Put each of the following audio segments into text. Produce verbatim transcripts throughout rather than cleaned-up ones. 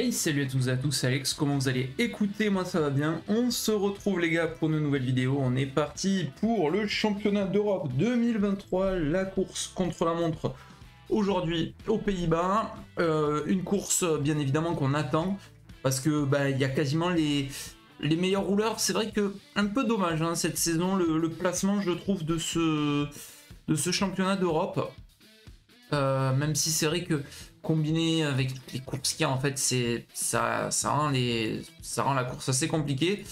Hey, salut à tous et à tous, Alex, comment vous allez? Écoutez, moi ça va bien, on se retrouve les gars pour une nouvelle vidéo, on est parti pour le championnat d'Europe deux mille vingt-trois, la course contre la montre aujourd'hui aux Pays Bas, euh, une course bien évidemment qu'on attend, parce que bah, y a quasiment les, les meilleurs rouleurs. C'est vrai que un peu dommage hein, cette saison, le, le placement je trouve de ce, de ce championnat d'Europe, euh, même si c'est vrai que combiné avec les courses qu'il y a, en fait, c'est ça, ça rend les, ça rend la course assez compliquée.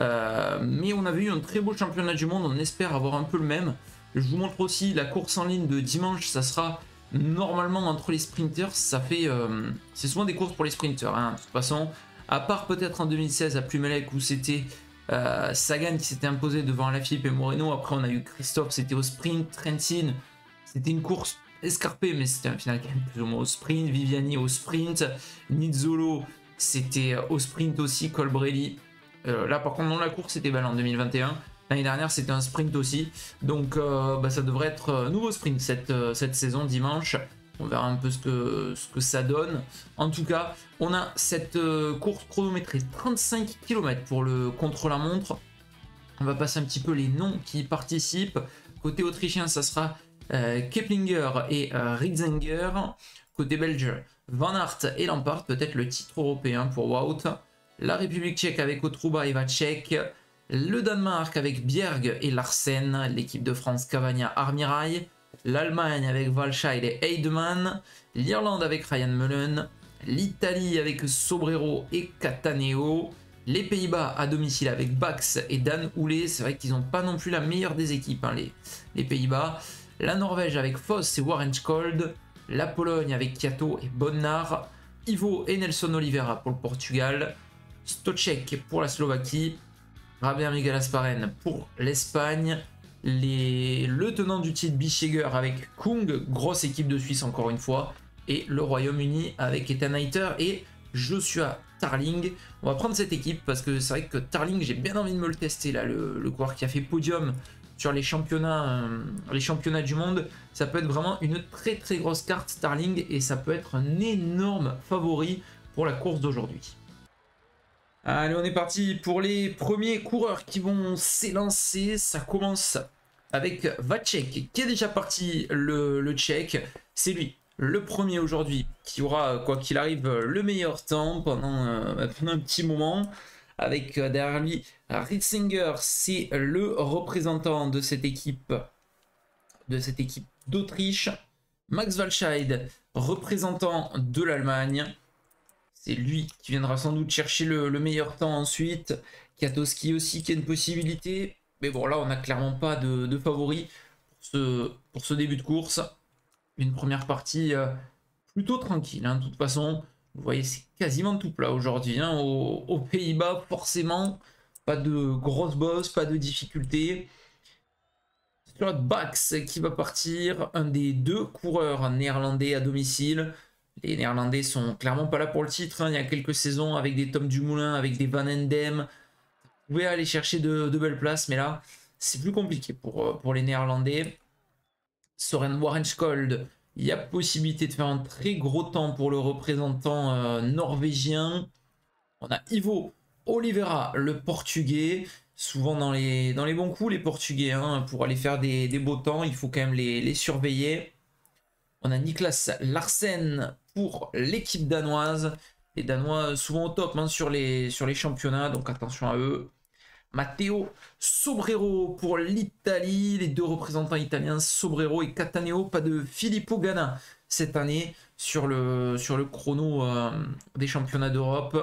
Euh, mais on avait eu un très beau championnat du monde, on espère avoir un peu le même. Je vous montre aussi la course en ligne de dimanche, ça sera normalement entre les sprinters. Ça fait, euh, c'est souvent des courses pour les sprinters. Hein. De toute façon, à part peut-être en deux mille seize à Plumelec où c'était euh, Sagan qui s'était imposé devant Alaphilippe et Moreno. Après, on a eu Christophe, c'était au sprint, Trentin, c'était une course escarpé, mais c'était un final quand même plus ou moins au sprint. Viviani au sprint, Nizzolo c'était au sprint aussi, Colbrelli euh, là par contre non, la course c'était balle en deux mille vingt et un, l'année dernière c'était un sprint aussi, donc euh, bah, ça devrait être un nouveau sprint cette, cette saison dimanche, on verra un peu ce que, ce que ça donne. En tout cas on a cette euh, course chronométrée trente-cinq kilomètres pour le contre-la-montre. On va passer un petit peu les noms qui participent. Côté autrichien ça sera Euh, Keplinger et euh, Ritzinger. Côté belge, Van Aert et Lampaert, peut-être le titre européen pour Wout. La République tchèque avec Otrouba et Vacek. Le Danemark avec Bjerg et Larsen. L'équipe de France, Cavagna, Armirail. L'Allemagne avec Walshaye et Heidmann. L'Irlande avec Ryan Mullen. L'Italie avec Sobrero et Cattaneo. Les Pays-Bas à domicile avec Bax et Dan Houlé. C'est vrai qu'ils n'ont pas non plus la meilleure des équipes, hein, les, les Pays-Bas. La Norvège avec Foss et Wærenskjold, la Pologne avec Kiato et Bonnar, Ivo et Nelson Oliveira pour le Portugal, Stocek pour la Slovaquie, Rabia Miguel Asparren pour l'Espagne, les... le tenant du titre Bissegger avec Küng, grosse équipe de Suisse encore une fois, et le Royaume-Uni avec Ethan Hayter et Joshua Tarling. On va prendre cette équipe parce que c'est vrai que Tarling, j'ai bien envie de me le tester là, le, le coureur qui a fait podium sur les championnats, euh, les championnats du monde. Ça peut être vraiment une très très grosse carte Starling et ça peut être un énorme favori pour la course d'aujourd'hui. Allez, on est parti pour les premiers coureurs qui vont s'élancer. Ça commence avec Vacek qui est déjà parti, le, le tchèque. C'est lui le premier aujourd'hui qui aura, quoi qu'il arrive, le meilleur temps pendant, euh, pendant un petit moment. Avec derrière lui Ritzinger, c'est le représentant de cette équipe de cette équipe d'Autriche. Max Walscheid, représentant de l'Allemagne, c'est lui qui viendra sans doute chercher le, le meilleur temps ensuite. Kiatowski aussi qui a une possibilité, mais bon là on n'a clairement pas de, de favori pour ce, pour ce début de course. Une première partie plutôt tranquille, hein, de toute façon. Vous voyez, c'est quasiment tout plat aujourd'hui, hein, aux, aux Pays-Bas, forcément. Pas de grosses bosses, pas de difficultés. C'est Bax qui va partir, un des deux coureurs néerlandais à domicile. Les Néerlandais sont clairement pas là pour le titre, hein. Il y a quelques saisons, avec des Tom Dumoulin, avec des Van Endem, vous pouvez aller chercher de, de belles places, mais là, c'est plus compliqué pour, pour les Néerlandais. Søren Wærenskjold, il y a possibilité de faire un très gros temps pour le représentant euh, norvégien. On a Ivo Oliveira, le portugais. Souvent dans les, dans les bons coups, les portugais, hein, pour aller faire des, des beaux temps, il faut quand même les, les surveiller. On a Niklas Larsen pour l'équipe danoise. Les Danois souvent au top, hein, sur les, sur les championnats, donc attention à eux. Matteo Sobrero pour l'Italie, les deux représentants italiens, Sobrero et Cattaneo. Pas de Filippo Ganna cette année sur le, sur le chrono euh, des championnats d'Europe.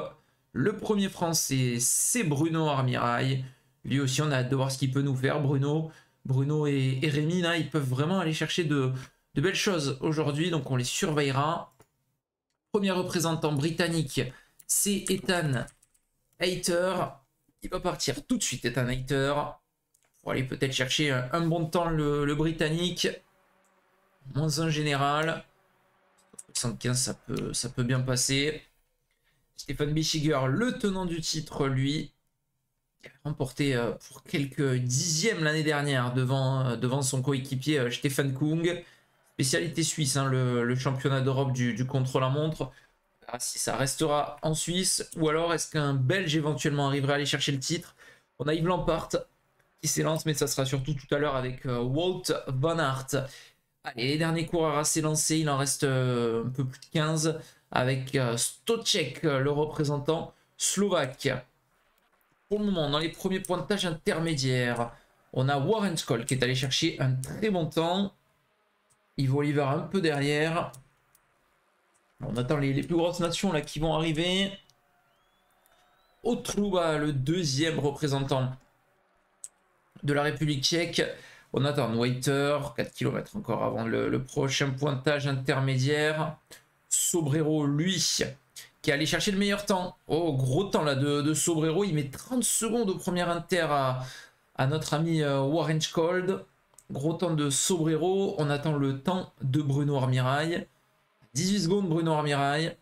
Le premier français, c'est Bruno Armirail. Lui aussi, on a hâte de voir ce qu'il peut nous faire, Bruno. Bruno et, et Rémi, là, ils peuvent vraiment aller chercher de, de belles choses aujourd'hui, donc on les surveillera. Premier représentant britannique, c'est Ethan Hayter. Il va partir tout de suite, Ethan Hayter, pour aller peut-être chercher un, un bon temps, le, le britannique. Moins un général. cent quinze, ça peut, ça peut bien passer. Stefan Bissegger, le tenant du titre, lui, qui a remporté euh, pour quelques dixièmes l'année dernière devant, euh, devant son coéquipier euh, Stefan Küng. Spécialité suisse, hein, le, le championnat d'Europe du, du contre-la-montre. verra si ça restera en Suisse ou alors est-ce qu'un Belge éventuellement arriverait à aller chercher le titre. On a Yves Lampaert qui s'élance, mais ça sera surtout tout à l'heure avec euh, Wout van Aert. Allez, les derniers coureurs à s'élancer, il en reste euh, un peu plus de quinze avec euh, Stocek, le représentant slovaque. Pour le moment, dans les premiers pointages intermédiaires, on a Wærenskjold qui est allé chercher un très bon temps. Yves Lampaert un peu derrière. On attend les, les plus grosses nations là qui vont arriver. Otrouba, le deuxième représentant de la République tchèque. On attend Hayter, quatre kilomètres encore avant le, le prochain pointage intermédiaire. Sobrero, lui, qui est allé chercher le meilleur temps. Oh, gros temps là de, de Sobrero. Il met trente secondes au premier inter à, à notre ami euh, Wærenskjold. Gros temps de Sobrero. On attend le temps de Bruno Armirail. dix-huit secondes, Bruno Armirail.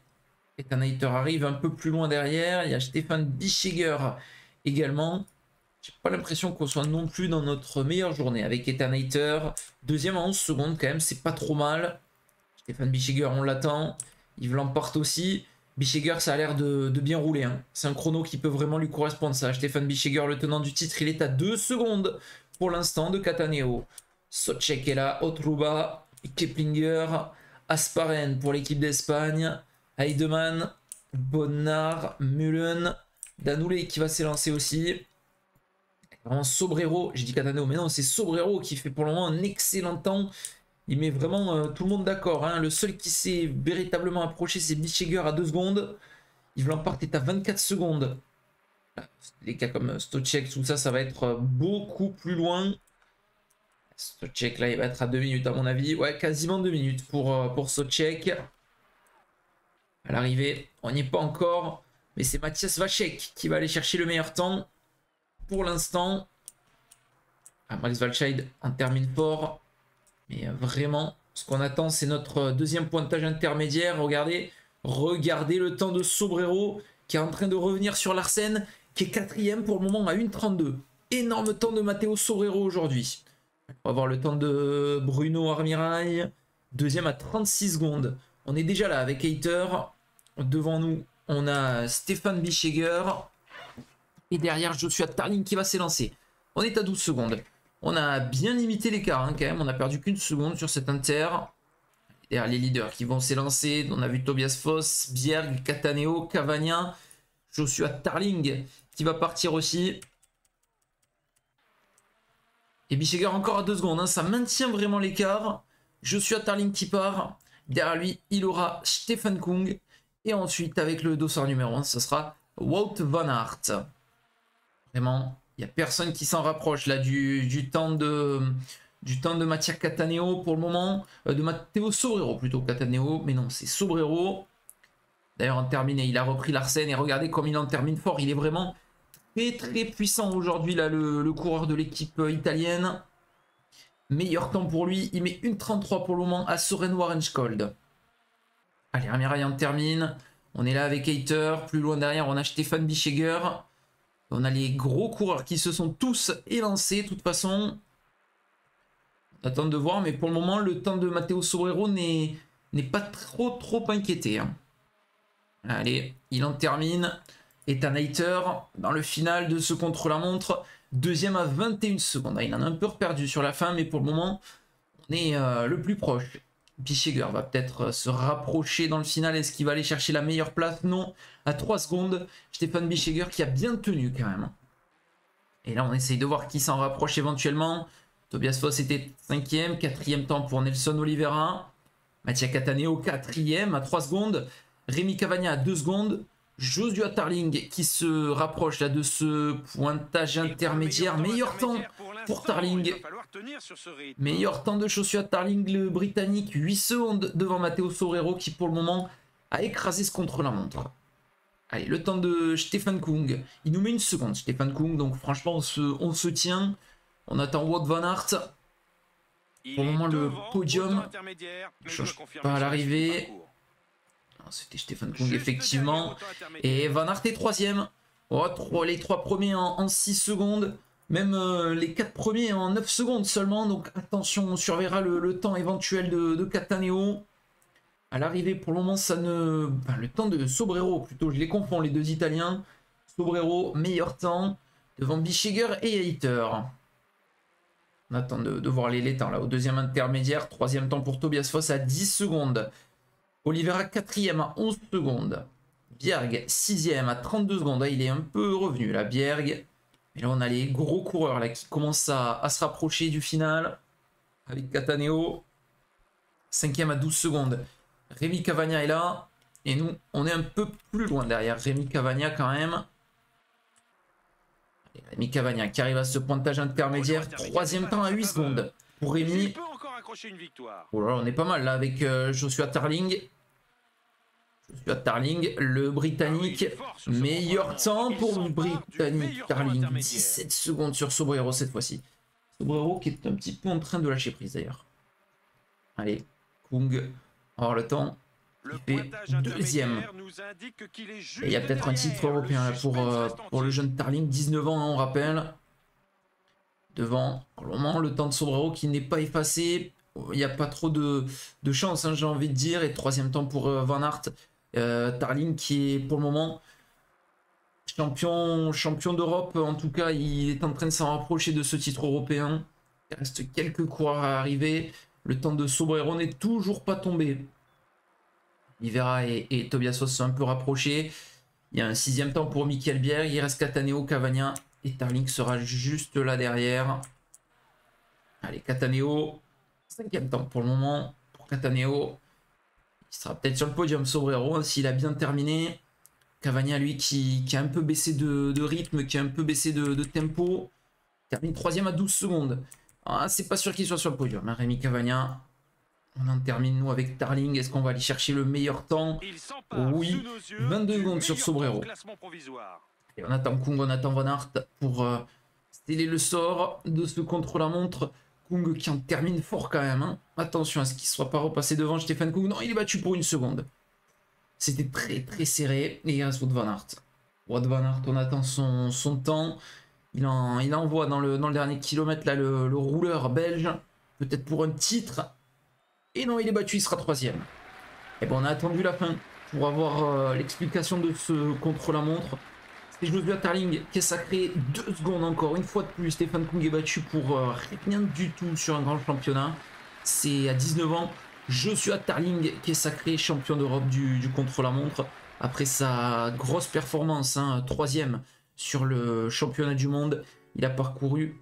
Ethan Hayter arrive un peu plus loin derrière. Il y a Stefan Bissegger également. J'ai pas l'impression qu'on soit non plus dans notre meilleure journée avec Ethan Hayter. Deuxième à onze secondes quand même, c'est pas trop mal. Stefan Bissegger, on l'attend. Yves Lampaert aussi. Bissegger, ça a l'air de, de bien rouler. Hein. C'est un chrono qui peut vraiment lui correspondre, ça. Stefan Bissegger, le tenant du titre, il est à deux secondes pour l'instant de Cattaneo. Søcek est là, Otrouba, Keplinger, Asparren pour l'équipe d'Espagne, Heidmann, Bonnard, Mullen, Danoulé qui va s'élancer aussi. Vraiment Sobrero, j'ai dit Cattaneo, mais non, c'est Sobrero qui fait pour le moment un excellent temps. Il met vraiment euh, tout le monde d'accord. Hein. Le seul qui s'est véritablement approché, c'est Bissegger à deux secondes. Yves Lampaert est à vingt-quatre secondes. Les cas comme Stocek, tout ça, ça va être beaucoup plus loin. Stocek, là, il va être à deux minutes, à mon avis. Ouais, quasiment deux minutes pour, euh, pour Stocek. À l'arrivée, on n'y est pas encore. Mais c'est Mattia Vacek qui va aller chercher le meilleur temps pour l'instant. Ah, Max Walscheid en termine fort. Mais vraiment, ce qu'on attend, c'est notre deuxième pointage intermédiaire. Regardez, regardez le temps de Sobrero qui est en train de revenir sur Larsen, qui est quatrième pour le moment à une trente-deux. Énorme temps de Matteo Sobrero aujourd'hui. On va voir le temps de Bruno Armirail, deuxième à trente-six secondes. On est déjà là avec Hayter. Devant nous, on a Stefan Bissegger. Et derrière, Joshua Tarling qui va s'élancer. On est à douze secondes. On a bien limité l'écart hein, quand même. On a perdu qu'une seconde sur cet inter. Derrière les leaders qui vont s'élancer. On a vu Tobias Foss, Bjerg, Cattaneo, Cavagna, Joshua Tarling qui va partir aussi. Et Bissegger encore à deux secondes. Hein. Ça maintient vraiment l'écart. Joshua Tarling qui part. Derrière lui, il aura Stefan Küng. Et ensuite, avec le dossard numéro un, ce sera Wout van Aert. Vraiment, il n'y a personne qui s'en rapproche là du, du temps de du temps de Mattia Cattaneo pour le moment, euh, de Matteo Sobrero plutôt Cattaneo, mais non, c'est Sobrero. D'ailleurs, en terminé, il a repris Larsen et regardez comme il en termine fort. Il est vraiment très très puissant aujourd'hui là, le, le coureur de l'équipe italienne. Meilleur temps pour lui, il met une trente-trois pour le moment à Søren Wærenskjold. Allez, Armirail en termine. On est là avec Hayter. Plus loin derrière, on a Stefan Bissegger. On a les gros coureurs qui se sont tous élancés. De toute façon, on attend de voir. Mais pour le moment, le temps de Matteo Sobrero n'est pas trop trop inquiété. Allez, il en termine. Ethan Hayter dans le final de ce contre-la-montre. Deuxième à vingt-et-une secondes. Il en a un peu perdu sur la fin. Mais pour le moment, on est euh, le plus proche. Bissegger va peut-être se rapprocher dans le final. Est-ce qu'il va aller chercher la meilleure place? Non, à trois secondes. Stefan Bissegger qui a bien tenu quand même. Et là, on essaye de voir qui s'en rapproche éventuellement. Tobias Foss était cinquième, quatrième temps pour Nelson Oliveira. Mattia Cattaneo, quatrième à trois secondes. Rémi Cavagna à deux secondes. Joshua Tarling qui se rapproche là de ce pointage intermédiaire. Meilleur temps pour Tarling. Meilleur temps de Joshua Tarling, le britannique. huit secondes devant Matteo Sobrero qui pour le moment a écrasé ce contre-la-montre. Allez, le temps de Stefan Küng. Il nous met une seconde, Stefan Küng. Donc franchement, on se, on se tient. On attend Wout van Aert. Pour le moment, le podium ne change pas à l'arrivée. C'était Stefan Küng, effectivement. Et Van Aert est troisième. Oh, trois, les trois premiers en, en six secondes. Même euh, les quatre premiers en neuf secondes seulement. Donc attention, on surveillera le, le temps éventuel de, de Cattaneo. à l'arrivée. Pour le moment, ça ne... Enfin, le temps de Sobrero, plutôt, je les confonds, les deux Italiens. Sobrero, meilleur temps, devant Bissegger et Hayter. On attend de, de voir les, les temps, là, au deuxième intermédiaire. Troisième temps pour Tobias Foss à dix secondes. Oliveira, quatrième à onze secondes. Bjerg, sixième à trente-deux secondes. Là, il est un peu revenu, là, Bjerg. Et là, on a les gros coureurs là, qui commencent à, à se rapprocher du final. Avec Cattaneo, cinquième à douze secondes. Rémi Cavagna est là. Et nous, on est un peu plus loin derrière. Rémi Cavagna, quand même. Allez, Rémi Cavagna qui arrive à ce pointage intermédiaire. Troisième temps à huit secondes pour Rémi. Oh là là, on est pas mal là avec euh, Joshua Tarling. Joshua Tarling, le Britannique. Meilleur temps pour le Britannique Tarling. dix-sept secondes sur Sobrero cette fois-ci. Sobrero qui est un petit peu en train de lâcher prise d'ailleurs. Allez, Küng. Oh, le temps. Il fait deuxième. Et il y a peut-être un titre européen pour, euh, pour le jeune Tarling. dix-neuf ans, hein, on rappelle. Devant, pour le moment, le temps de Sobrero qui n'est pas effacé. Il n'y a pas trop de, de chance, hein, j'ai envie de dire. Et troisième temps pour euh, Van Aert. Euh, Tarling qui est pour le moment champion, champion d'Europe. En tout cas, il est en train de s'en rapprocher de ce titre européen. Il reste quelques coureurs à arriver. Le temps de Sobrero n'est toujours pas tombé. Oliveira et, et Tobias Foss sont un peu rapprochés. Il y a un sixième temps pour Michael Bjerg. Il reste Cattaneo, Cavagna et Tarling sera juste là derrière. Allez, Cattaneo. Cinquième temps pour le moment pour Cattaneo. Il sera peut-être sur le podium Sobrero hein, s'il a bien terminé. Cavagna, lui, qui, qui a un peu baissé de, de rythme, qui a un peu baissé de, de tempo. Termine troisième à douze secondes. Ah, c'est pas sûr qu'il soit sur le podium, hein, Rémi Cavagna. On en termine, nous, avec Tarling. Est-ce qu'on va aller chercher le meilleur temps? Oui, vingt-deux secondes sur Sobrero. Et on attend Küng, on attend Van Aert pour euh, sceller le sort de ce contre-la-montre. Küng qui en termine fort quand même. Hein. Attention à ce qu'il ne soit pas repassé devant Stefan Küng. Non, il est battu pour une seconde. C'était très très serré. Et il reste Wout Van Aert. Wout Van Aert, on attend son, son temps. Il, en, il envoie dans le, dans le dernier kilomètre là, le, le rouleur belge. Peut-être pour un titre. Et non, il est battu, il sera troisième. Et ben, on a attendu la fin pour avoir euh, l'explication de ce contre-la-montre. C'est Joshua Tarling qui est sacré deux secondes encore. Une fois de plus, Stefan Küng est battu pour euh, rien du tout sur un grand championnat. C'est à dix-neuf ans, Joshua Tarling qui est sacré champion d'Europe du, du contre-la-montre. Après sa grosse performance, hein, troisième sur le championnat du monde, il a parcouru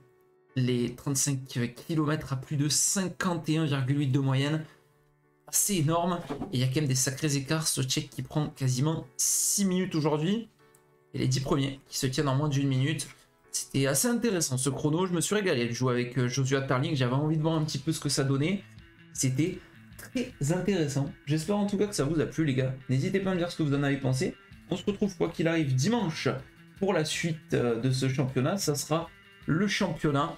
les trente-cinq kilomètres à plus de cinquante et un virgule huit de moyenne. Assez énorme. Et il y a quand même des sacrés écarts. Ce Tchèque qui prend quasiment six minutes aujourd'hui. Et les dix premiers qui se tiennent en moins d'une minute. C'était assez intéressant ce chrono. Je me suis régalé de jouer avec Joshua Tarling. J'avais envie de voir un petit peu ce que ça donnait. C'était très intéressant. J'espère en tout cas que ça vous a plu les gars. N'hésitez pas à me dire ce que vous en avez pensé. On se retrouve quoi qu'il arrive dimanche pour la suite de ce championnat. Ça sera le championnat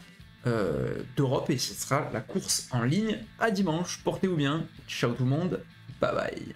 euh, d'Europe et ce sera la course en ligne à dimanche. Portez-vous bien, ciao tout le monde, bye bye.